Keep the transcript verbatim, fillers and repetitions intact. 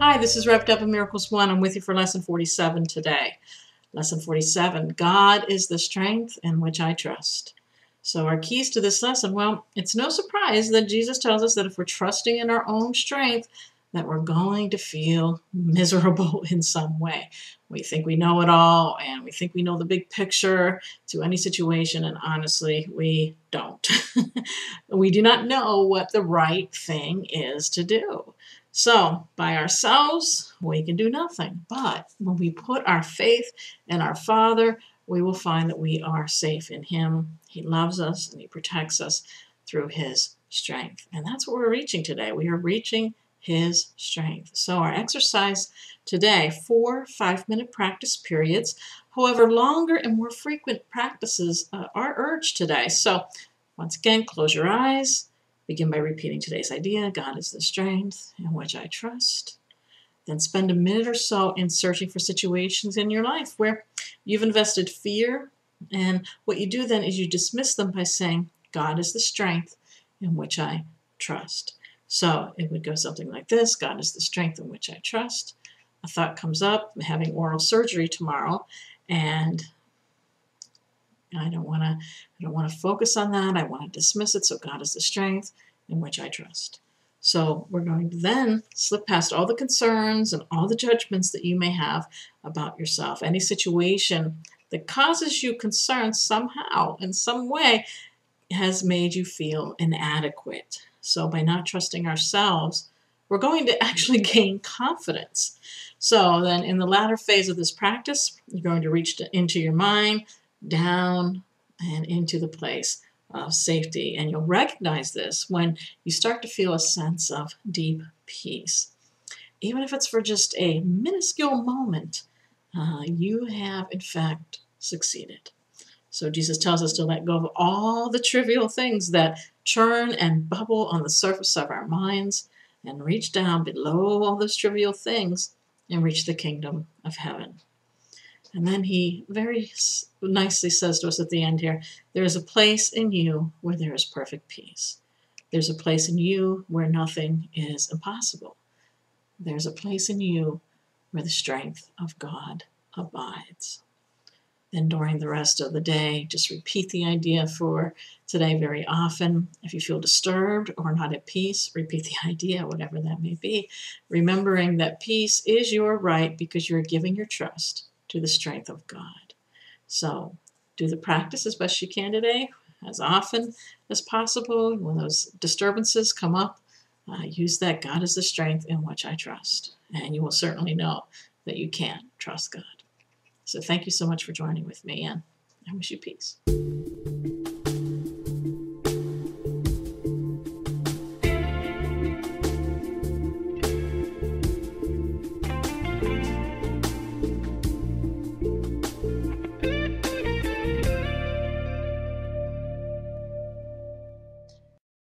Hi, this is Wrapped Up in Miracles One. I'm with you for Lesson forty-seven today. Lesson forty-seven, God is the strength in which I trust. So our keys to this lesson, well, it's no surprise that Jesus tells us that if we're trusting in our own strength, that we're going to feel miserable in some way. We think we know it all, and we think we know the big picture to any situation, and honestly, we don't. We do not know what the right thing is to do. So, by ourselves, we can do nothing. But when we put our faith in our Father, we will find that we are safe in Him. He loves us, and He protects us through His strength. And that's what we're reaching today. We are reaching His strength. So our exercise today, four five-minute practice periods. However, longer and more frequent practices uh, are urged today. So once again, close your eyes. Begin by repeating today's idea, God is the strength in which I trust. Then spend a minute or so in searching for situations in your life where you've invested fear. And what you do then is you dismiss them by saying, God is the strength in which I trust. So it would go something like this, God is the strength in which I trust. A thought comes up, I'm having oral surgery tomorrow, and I don't want to I don't want to focus on that. I want to dismiss it. So God is the strength in which I trust. So we're going to then slip past all the concerns and all the judgments that you may have about yourself. Any situation that causes you concern somehow, in some way, has made you feel inadequate. So by not trusting ourselves, we're going to actually gain confidence. So then in the latter phase of this practice, you're going to reach to, into your mind, down and into the place of safety. And you'll recognize this when you start to feel a sense of deep peace. Even if it's for just a minuscule moment, uh, you have in fact succeeded. So Jesus tells us to let go of all the trivial things that churn and bubble on the surface of our minds and reach down below all those trivial things and reach the kingdom of heaven. And then he very nicely says to us at the end here, there is a place in you where there is perfect peace. There's a place in you where nothing is impossible. There's a place in you where the strength of God abides. Then during the rest of the day, just repeat the idea for today very often. If you feel disturbed or not at peace, repeat the idea, whatever that may be, remembering that peace is your right because you're giving your trust to the strength of God. So do the practice as best you can today, as often as possible. When those disturbances come up, uh, use that God is the strength in which I trust. And you will certainly know that you can trust God. So thank you so much for joining with me, and I wish you peace.